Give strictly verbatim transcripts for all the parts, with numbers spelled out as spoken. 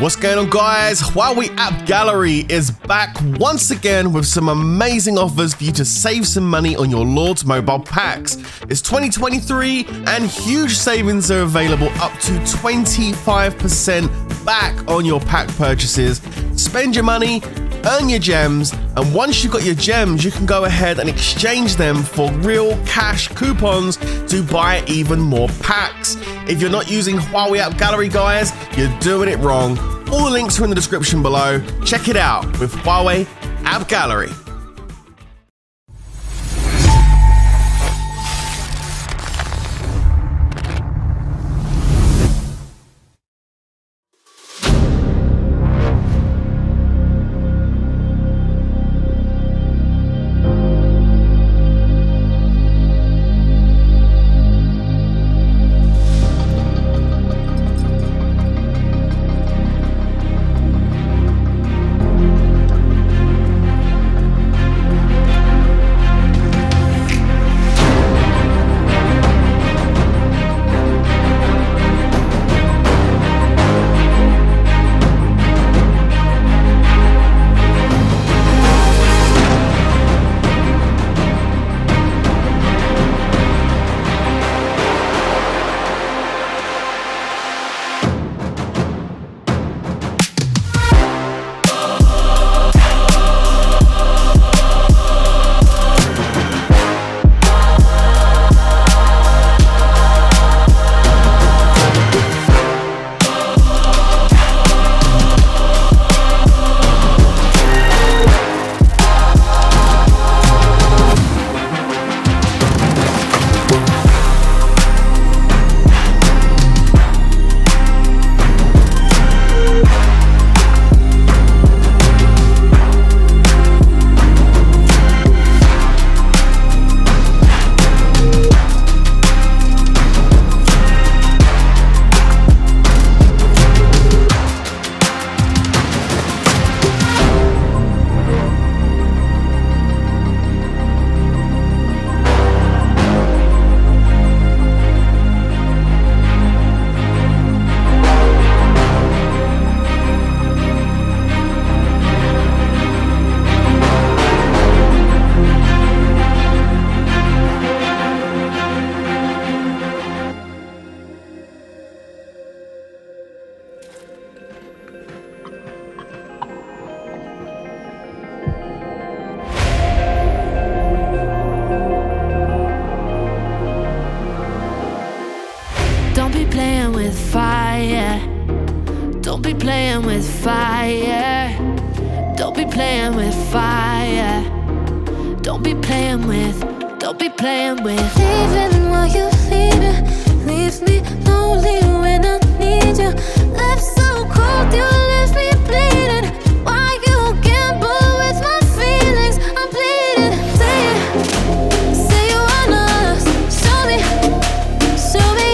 What's going on, guys? Huawei App Gallery is back once again with some amazing offers for you to save some money on your Lord's Mobile packs. It's twenty twenty-three and huge savings are available, up to twenty-five percent back on your pack purchases. Spend your money, earn your gems, and once you've got your gems, you can go ahead and exchange them for real cash coupons to buy even more packs. If you're not using Huawei App Gallery, guys, you're doing it wrong. All the links are in the description below. Check it out with Huawei App Gallery. Don't be playing with fire. Don't be playing with fire. Don't be playing with fire. Don't be playing with, don't be playing with. Leaving while you're leaving leaves me lonely when I need you. Left so cold, you left me bleeding. Why you gamble with my feelings? I'm bleeding. Say it, say you want us. Show me, show me.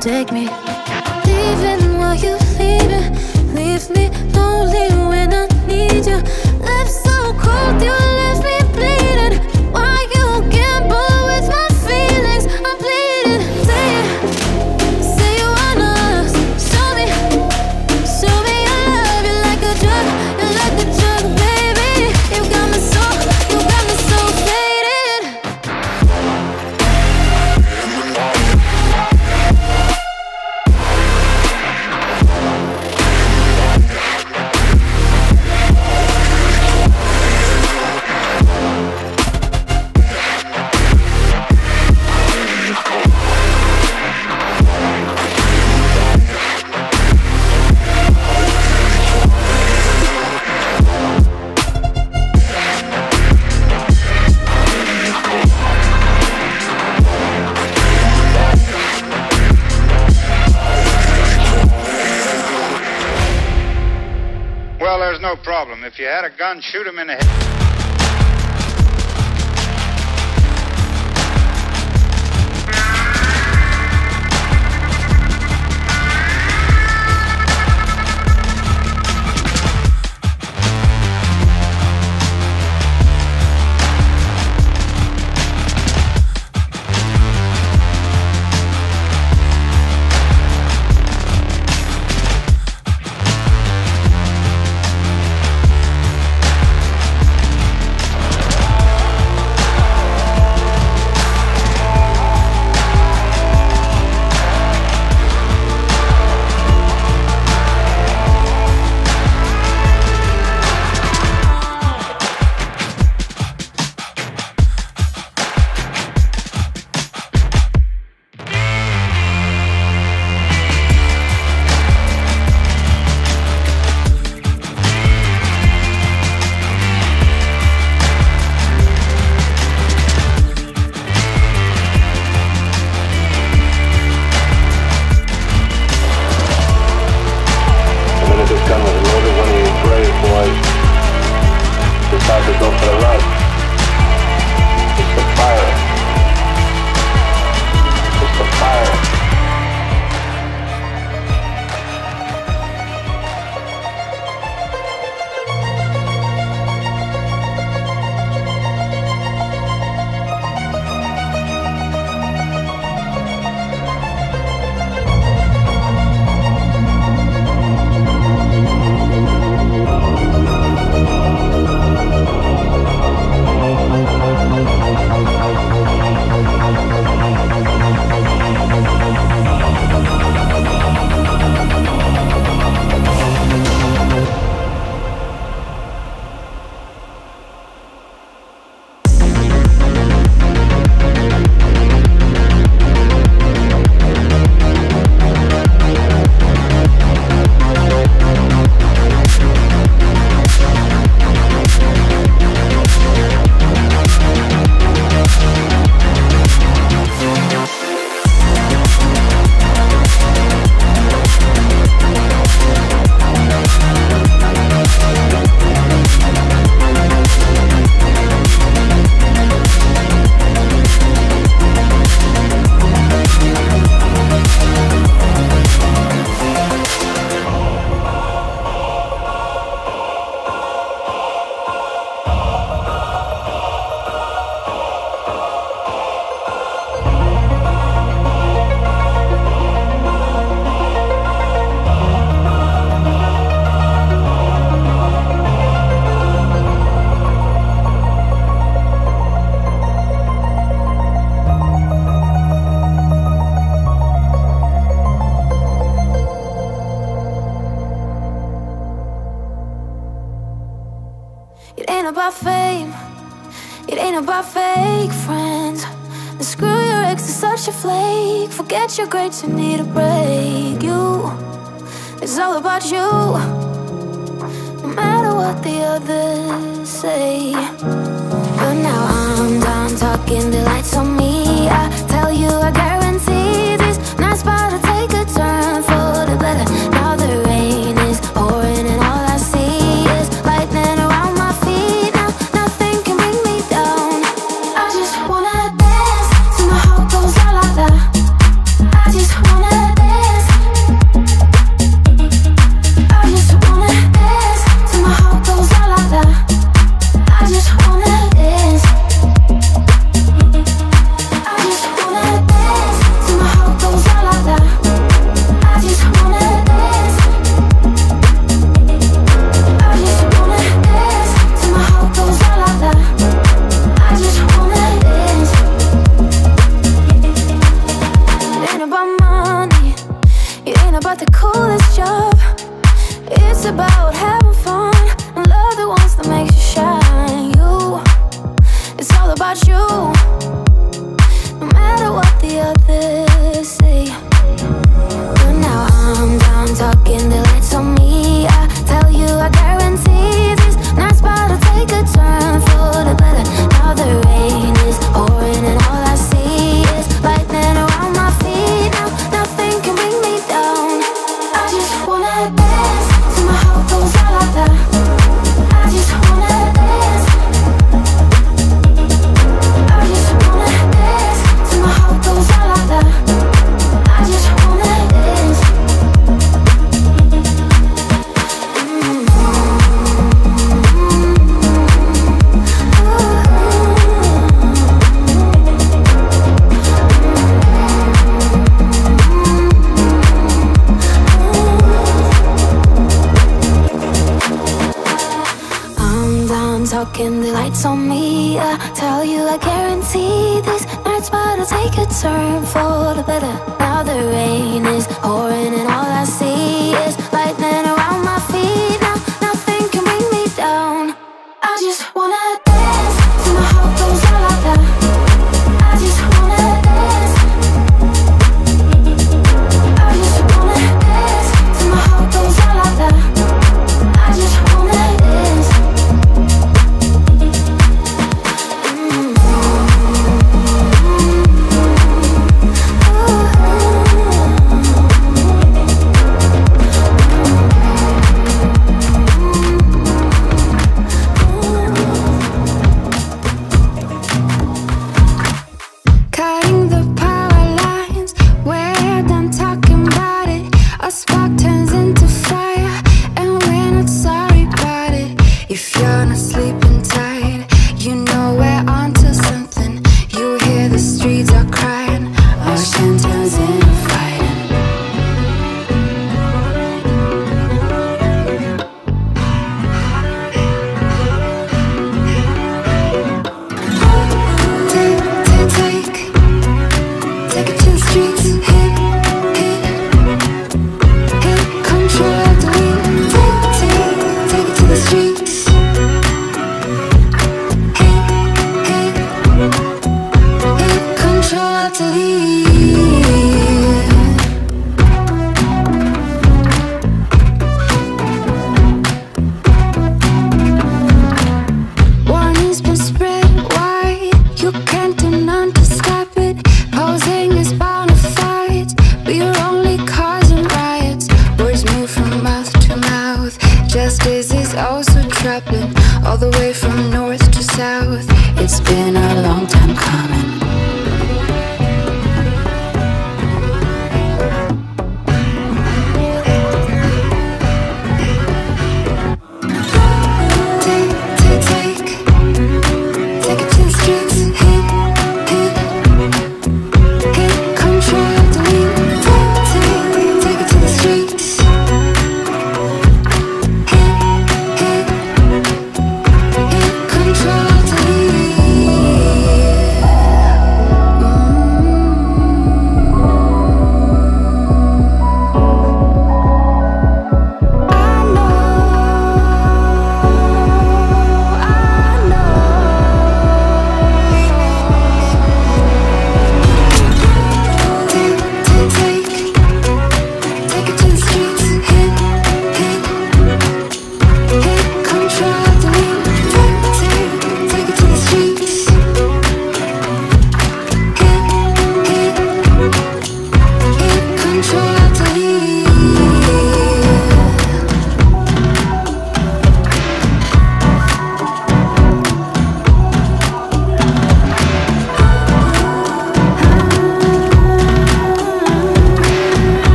Take me, leaving while you're leaving leaves me lonely when I need you. Left so cold, you left me bleeding. Why you gamble with my feelings? I'm bleeding. Say it, say you want us. Show me, show me your love. You're like a drug, you're like a drug, baby. You got me so, you got me so faded. problem. If you had a gun, shoot him in the head. It ain't about fame, it ain't about fake friends. And screw your ex, they're such a flake. Forget your grades, you need a break. You, it's all about you. No matter what the others say. But now I'm done talking, the lights on me. I tell you, I guarantee this night's about to take a turn for the better. Now the rain is pouring and all I see is lightning around. I just wanna dance till my heart goes la la la. me. I tell you, I guarantee these nights might take a turn for the better. Now the rain is pouring and all I see is lightning around my feet. Now nothing can bring me down. I just wanna dance till my heart goes la la la. I just wanna dance. I just wanna dance till my heart goes la la la. I just wanna dance.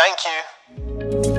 Thank you.